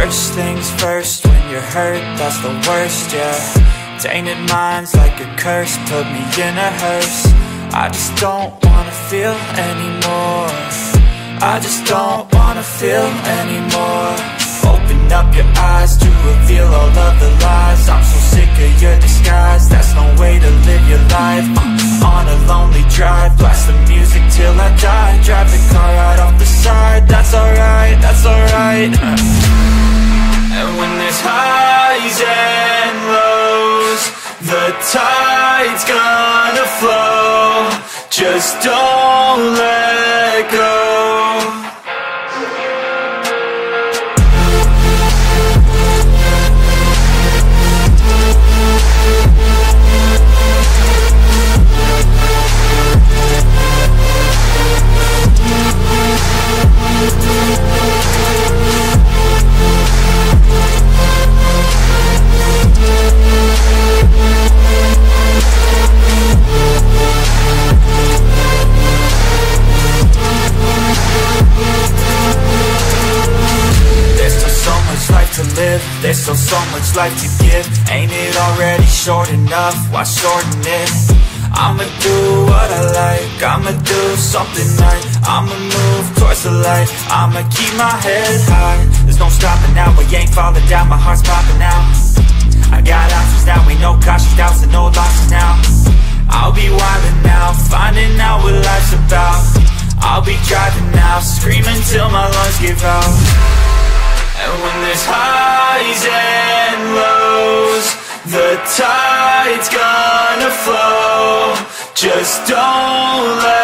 First things first, when you're hurt, that's the worst, yeah. Tainted minds like a curse, put me in a hearse. I just don't wanna feel anymore. I just don't wanna feel anymore. Open up your eyes to reveal all of the lies. I'm so sick of your disguise, that's no way to live your life. I'm on a lonely drive, blast the music till I die. Drive the car right off the side, that's alright, that's alright. And when there's highs and lows, the tide's gonna flow. Just don't let go. There's still so much life to give. Ain't it already short enough? Why shorten it? I'ma do what I like, I'ma do something right. I'ma move towards the light, I'ma keep my head high. There's no stopping now, I ain't falling down, my heart's popping out. I got options now, ain't no cautious doubts and no losses now. I'll be wildin' now, finding out what life's about. I'll be driving now, screaming till my lungs give out. And when there's highs and lows, the tide's gonna flow. Just don't let